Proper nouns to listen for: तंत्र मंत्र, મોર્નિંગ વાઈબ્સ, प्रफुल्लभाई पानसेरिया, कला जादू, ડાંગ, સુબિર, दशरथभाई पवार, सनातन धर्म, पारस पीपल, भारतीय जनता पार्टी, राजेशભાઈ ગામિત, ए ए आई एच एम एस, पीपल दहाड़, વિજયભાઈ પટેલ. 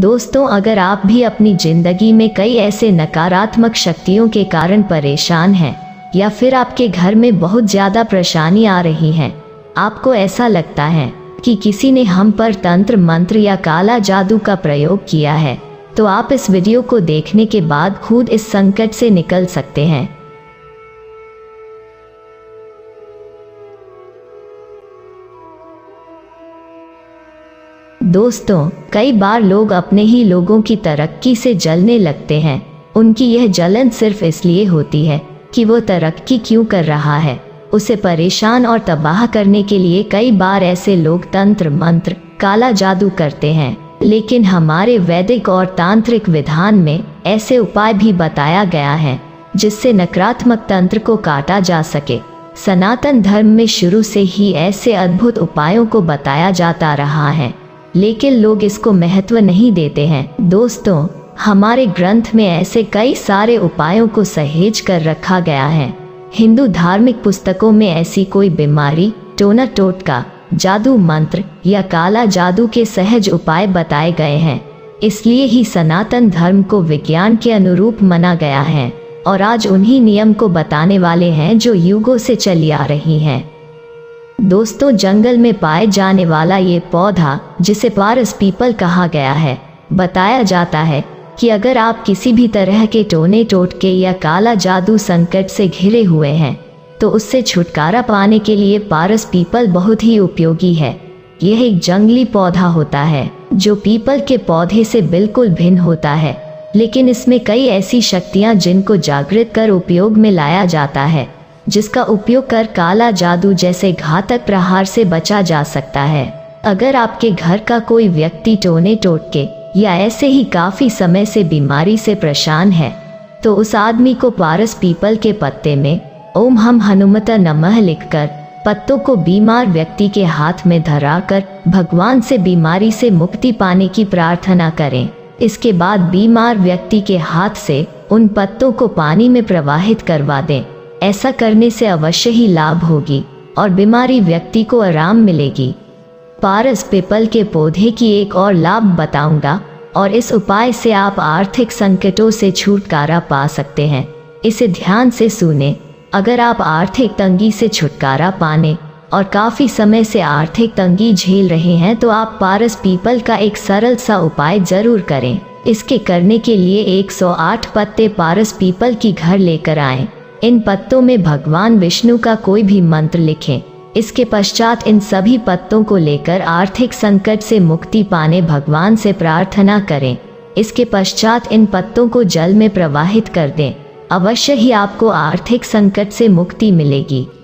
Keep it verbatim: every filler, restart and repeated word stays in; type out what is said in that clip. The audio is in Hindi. दोस्तों, अगर आप भी अपनी जिंदगी में कई ऐसे नकारात्मक शक्तियों के कारण परेशान हैं या फिर आपके घर में बहुत ज्यादा परेशानी आ रही है, आपको ऐसा लगता है कि किसी ने हम पर तंत्र मंत्र या काला जादू का प्रयोग किया है, तो आप इस वीडियो को देखने के बाद खुद इस संकट से निकल सकते हैं। दोस्तों, कई बार लोग अपने ही लोगों की तरक्की से जलने लगते हैं। उनकी यह जलन सिर्फ इसलिए होती है कि वो तरक्की क्यों कर रहा है। उसे परेशान और तबाह करने के लिए कई बार ऐसे लोग तंत्र मंत्र काला जादू करते हैं, लेकिन हमारे वैदिक और तांत्रिक विधान में ऐसे उपाय भी बताया गया है जिससे नकारात्मक तंत्र को काटा जा सके। सनातन धर्म में शुरू से ही ऐसे अद्भुत उपायों को बताया जाता रहा है, लेकिन लोग इसको महत्व नहीं देते हैं। दोस्तों, हमारे ग्रंथ में ऐसे कई सारे उपायों को सहेज कर रखा गया है। हिंदू धार्मिक पुस्तकों में ऐसी कोई बीमारी, टोना टोटका, जादू मंत्र या काला जादू के सहज उपाय बताए गए हैं। इसलिए ही सनातन धर्म को विज्ञान के अनुरूप माना गया है और आज उन्हीं नियम को बताने वाले हैं जो युगों से चली आ रही हैं। दोस्तों, जंगल में पाए जाने वाला ये पौधा, जिसे पारस पीपल कहा गया है, बताया जाता है कि अगर आप किसी भी तरह के टोने टोटके या काला जादू संकट से घिरे हुए हैं तो उससे छुटकारा पाने के लिए पारस पीपल बहुत ही उपयोगी है। यह एक जंगली पौधा होता है जो पीपल के पौधे से बिल्कुल भिन्न होता है, लेकिन इसमें कई ऐसी शक्तियां जिनको जागृत कर उपयोग में लाया जाता है, जिसका उपयोग कर काला जादू जैसे घातक प्रहार से बचा जा सकता है। अगर आपके घर का कोई व्यक्ति टोने टोटके या ऐसे ही काफी समय से बीमारी से परेशान है, तो उस आदमी को पारस पीपल के पत्ते में ओम हम हनुमत नमः लिखकर पत्तों को बीमार व्यक्ति के हाथ में धराकर भगवान से बीमारी से मुक्ति पाने की प्रार्थना करें। इसके बाद बीमार व्यक्ति के हाथ से उन पत्तों को पानी में प्रवाहित करवा दें। ऐसा करने से अवश्य ही लाभ होगी और बीमारी व्यक्ति को आराम मिलेगी। पारस पीपल के पौधे की एक और लाभ बताऊंगा और इस उपाय से आप आर्थिक संकटों से छुटकारा पा सकते हैं। इसे ध्यान से सुने। अगर आप आर्थिक तंगी से छुटकारा पाने और काफ़ी समय से आर्थिक तंगी झेल रहे हैं तो आप पारस पीपल का एक सरल सा उपाय जरूर करें। इसके करने के लिए एक सौ आठ पत्ते पारस पीपल की घर लेकर आएं। इन पत्तों में भगवान विष्णु का कोई भी मंत्र लिखें। इसके पश्चात इन सभी पत्तों को लेकर आर्थिक संकट से मुक्ति पाने भगवान से प्रार्थना करें। इसके पश्चात इन पत्तों को जल में प्रवाहित कर दें। अवश्य ही आपको आर्थिक संकट से मुक्ति मिलेगी।